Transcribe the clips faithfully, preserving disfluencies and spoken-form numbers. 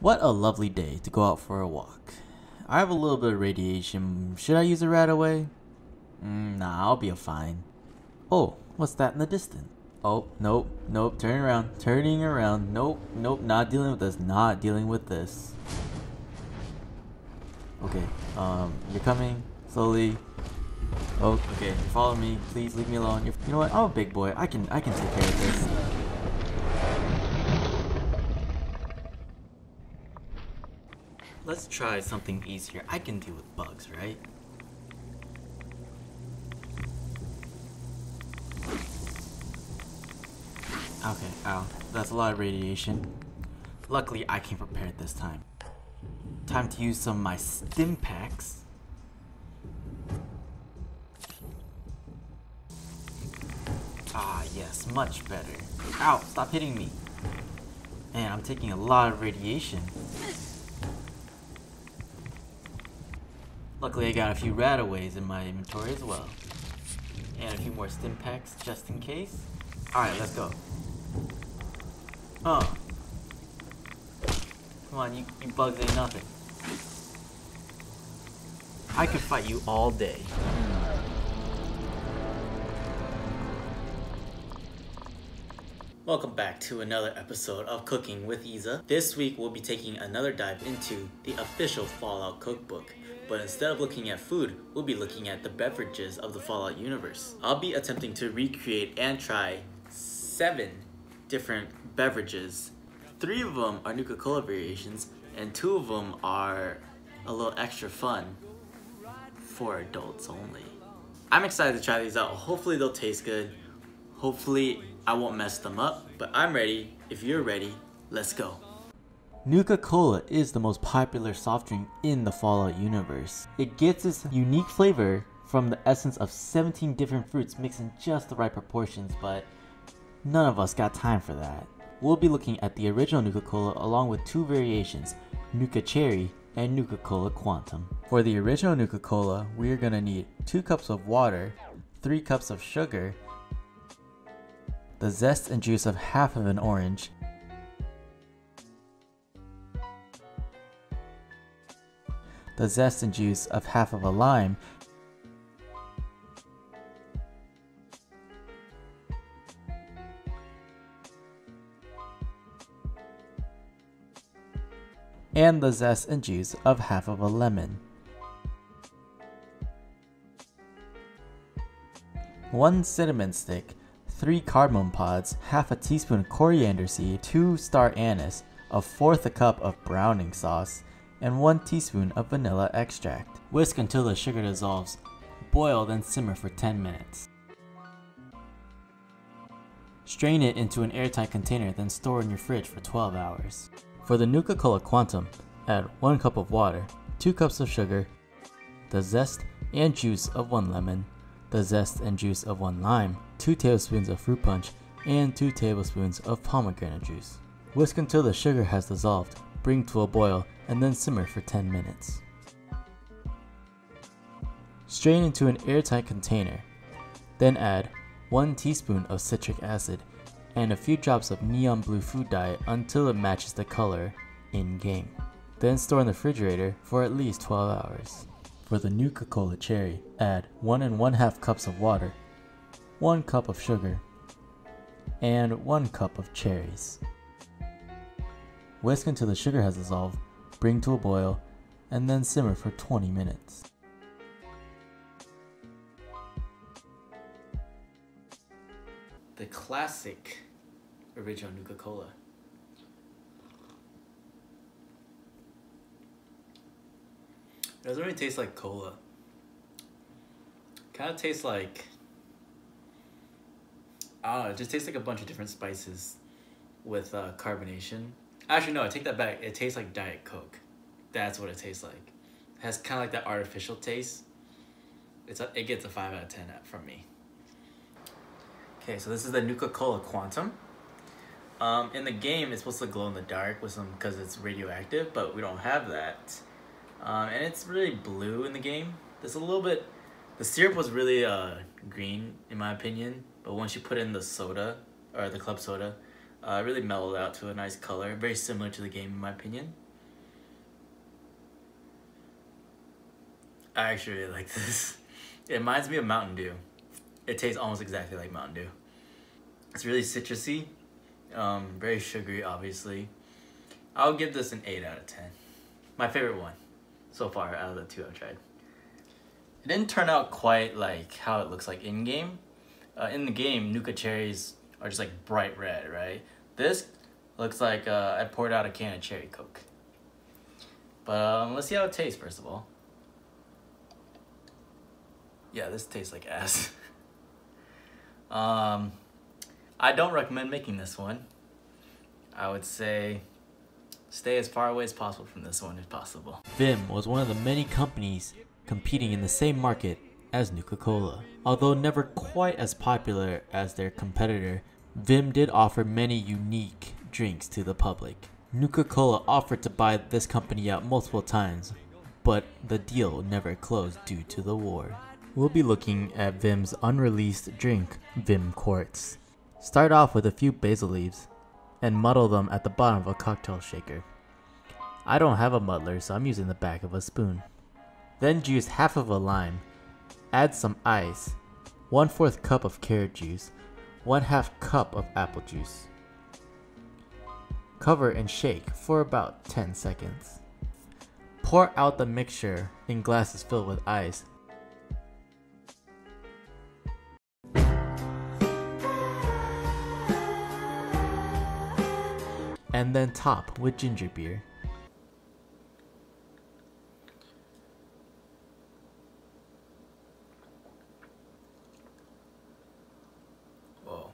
What a lovely day to go out for a walk. I have a little bit of radiation. Should I use a RadAway? Mm, nah, I'll be fine. Oh, what's that in the distance? Oh, nope, nope, turn around, turning around, nope, nope, not dealing with this, not dealing with this. Okay, um, you're coming, slowly. Oh, okay, follow me, please leave me alone. You're, you know what, I'm a big boy, I can, I can take care of this. Let's try something easier. I can deal with bugs, right? Okay, ow. That's a lot of radiation. Luckily, I came prepared this time. Time to use some of my Stimpaks. Ah, yes, much better. Ow, stop hitting me. Man, I'm taking a lot of radiation. Luckily, I got a few RadAways in my inventory as well. And a few more Stimpaks, just in case. Alright, let's go. Oh. Come on, you, you bugs ain't nothing. I could fight you all day. Welcome back to another episode of Cooking with Iza. This week, we'll be taking another dive into the official Fallout cookbook. But instead of looking at food, we'll be looking at the beverages of the Fallout universe. I'll be attempting to recreate and try seven different beverages. Three of them are Nuka-Cola variations, and two of them are a little extra fun for adults only. I'm excited to try these out. Hopefully they'll taste good. Hopefully I won't mess them up, but I'm ready. If you're ready, let's go. Nuka-Cola is the most popular soft drink in the Fallout universe. It gets its unique flavor from the essence of seventeen different fruits mixed in just the right proportions, but none of us got time for that. We'll be looking at the original Nuka-Cola along with two variations, Nuka-Cherry and Nuka-Cola Quantum. For the original Nuka-Cola, we are going to need two cups of water, three cups of sugar, the zest and juice of half of an orange, the zest and juice of half of a lime, and the zest and juice of half of a lemon. One cinnamon stick, three cardamom pods, half a teaspoon of coriander seed, two star anise, a fourth a cup of browning sauce, and one teaspoon of vanilla extract. Whisk until the sugar dissolves. Boil, then simmer for ten minutes. Strain it into an airtight container, then store in your fridge for twelve hours. For the Nuka-Cola Quantum, add one cup of water, two cups of sugar, the zest and juice of one lemon, the zest and juice of one lime, two tablespoons of fruit punch, and two tablespoons of pomegranate juice. Whisk until the sugar has dissolved. Bring to a boil and then simmer for ten minutes. Strain into an airtight container, then add one teaspoon of citric acid and a few drops of neon blue food dye until it matches the color in game. Then store in the refrigerator for at least twelve hours. For the Nuka-Cola Cherry, add one and one half cups of water, one cup of sugar, and one cup of cherries. Whisk until the sugar has dissolved, bring to a boil, and then simmer for twenty minutes. The classic original Nuka-Cola. It doesn't really taste like cola. Kind of tastes like, I don't know, it just tastes like a bunch of different spices with uh, carbonation. Actually, no, I take that back. It tastes like Diet Coke. That's what it tastes like. It has kind of like that artificial taste. It's a, it gets a five out of ten from me. Okay, so this is the Nuka-Cola Quantum. Um, in the game, it's supposed to glow in the dark with some because it's radioactive, but we don't have that. Um, and it's really blue in the game. There's a little bit... The syrup was really uh, green, in my opinion. But once you put in the soda, or the club soda, Uh, really mellowed out to a nice color, very similar to the game in my opinion. I actually really like this. It reminds me of Mountain Dew. It tastes almost exactly like Mountain Dew. It's really citrusy, um, very sugary, obviously. I'll give this an eight out of ten. My favorite one so far out of the two I've tried. It didn't turn out quite like how it looks like in-game. Uh, in the game, Nuka cherries are just like bright red, right? This looks like uh, I poured out a can of cherry Coke. But um, let's see how it tastes first of all. Yeah, this tastes like ass. um, I don't recommend making this one. I would say stay as far away as possible from this one if possible. Vim was one of the many companies competing in the same market as Nuka-Cola. Although never quite as popular as their competitor, Vim did offer many unique drinks to the public. Nuka-Cola offered to buy this company out multiple times, but the deal never closed due to the war. We'll be looking at Vim's unreleased drink, Vim Quartz. Start off with a few basil leaves and muddle them at the bottom of a cocktail shaker. I don't have a muddler, so I'm using the back of a spoon. Then juice half of a lime, add some ice, one fourth cup of carrot juice, one half cup of apple juice. Cover and shake for about ten seconds. Pour out the mixture in glasses filled with ice. And then top with ginger beer. Whoa.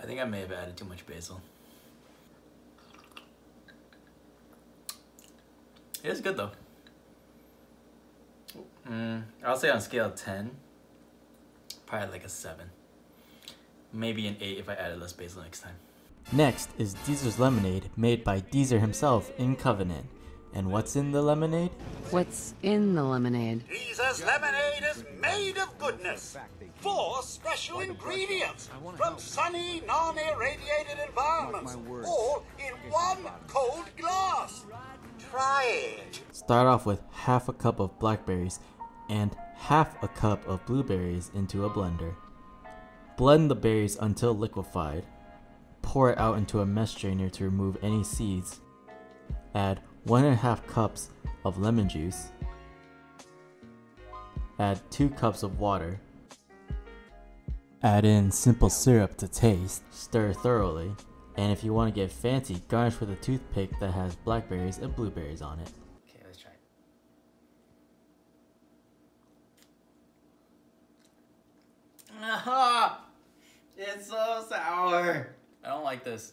I think I may have added too much basil. It is good though. Mm, I'll say on scale of ten, probably like a seven. Maybe an eight if I added less basil next time. Next is Deezer's Lemonade, made by Deezer himself in Covenant. And what's in the lemonade? What's in the lemonade? Deezer's Lemonade is made of goodness. Four special ingredients from sunny, non-irradiated environments, all in one cold glass. Try it. Start off with half a cup of blackberries and half a cup of blueberries into a blender. Blend the berries until liquefied. Pour it out into a mesh strainer to remove any seeds. Add one and a half cups of lemon juice. Add two cups of water. Add in simple syrup to taste. Stir thoroughly. And if you want to get fancy, garnish with a toothpick that has blackberries and blueberries on it. Okay, let's try it. Aha! It's so sour. I don't like this.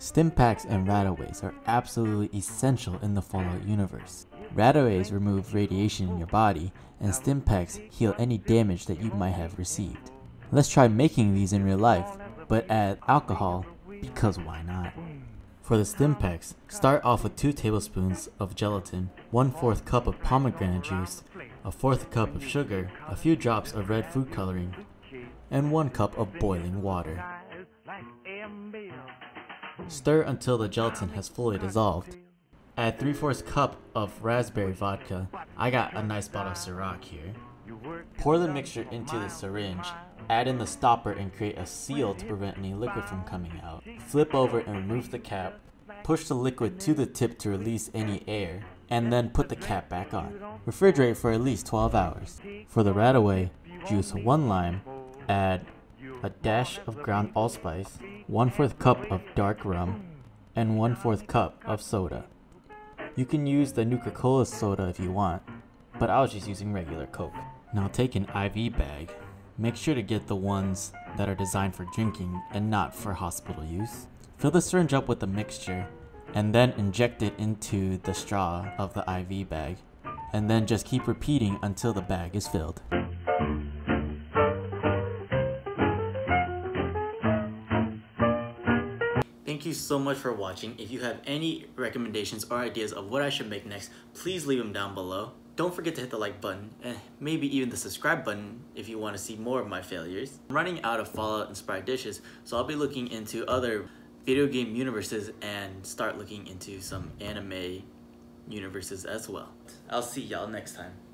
Stimpaks and RadAways are absolutely essential in the Fallout universe. RadAways remove radiation in your body, and Stimpaks heal any damage that you might have received. Let's try making these in real life, but add alcohol, because why not? For the Stimpaks, start off with two tablespoons of gelatin, one fourth cup of pomegranate juice, a fourth cup of sugar, a few drops of red food coloring, and one cup of boiling water. Stir until the gelatin has fully dissolved. Add three fourths cup of raspberry vodka. I got a nice bottle of Ciroc here. Pour the mixture into the syringe, add in the stopper and create a seal to prevent any liquid from coming out. Flip over and remove the cap. Push the liquid to the tip to release any air, and then put the cap back on. Refrigerate for at least twelve hours. For the RadAway, juice one lime, add a dash of ground allspice, one fourth cup of dark rum, and one fourth cup of soda. You can use the Nuka-Cola soda if you want, but I was just using regular Coke. Now take an I V bag. Make sure to get the ones that are designed for drinking and not for hospital use. Fill the syringe up with the mixture, and then inject it into the straw of the I V bag, and then just keep repeating until the bag is filled. Thank you so much for watching. If you have any recommendations or ideas of what I should make next, please leave them down below. Don't forget to hit the like button, and maybe even the subscribe button if you want to see more of my failures. I'm running out of Fallout-inspired dishes, so I'll be looking into other video game universes and start looking into some anime universes as well. I'll see y'all next time.